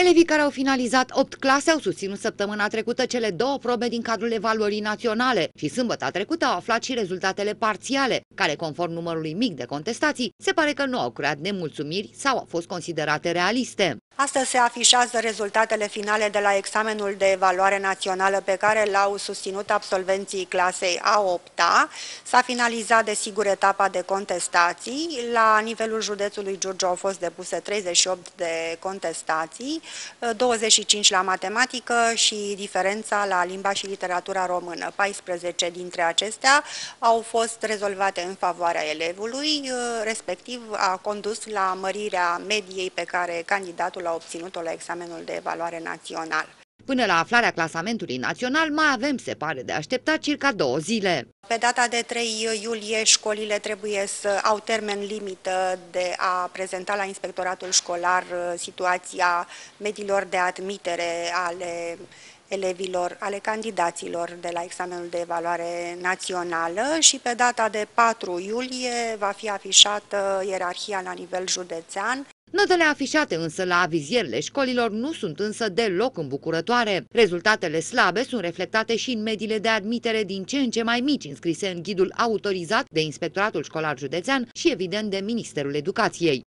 Elevii care au finalizat 8 clase au susținut săptămâna trecută cele două probe din cadrul evaluării naționale și sâmbăta trecută au aflat și rezultatele parțiale, care, conform numărului mic de contestații, se pare că nu au creat nemulțumiri sau au fost considerate realiste. Astăzi se afișează rezultatele finale de la examenul de evaluare națională pe care l-au susținut absolvenții clasei A8-a. S-a finalizat, desigur, etapa de contestații. La nivelul județului Giurgiu au fost depuse 38 de contestații, 25 la matematică și diferența la limba și literatura română. 14 dintre acestea au fost rezolvate în favoarea elevului, respectiv a condus la mărirea mediei pe care candidatul a obținut-o la examenul de evaluare național. Până la aflarea clasamentului național mai avem, se pare, de așteptat circa 2 zile. Pe data de 3 iulie, școlile trebuie să au termen limită de a prezenta la Inspectoratul Școlar situația mediilor de admitere ale elevilor, ale candidaților de la examenul de evaluare națională și pe data de 4 iulie va fi afișată ierarhia la nivel județean. Notele afișate însă la avizierele școlilor nu sunt însă deloc îmbucurătoare. Rezultatele slabe sunt reflectate și în mediile de admitere din ce în ce mai mici, înscrise în ghidul autorizat de Inspectoratul Școlar Județean și, evident, de Ministerul Educației.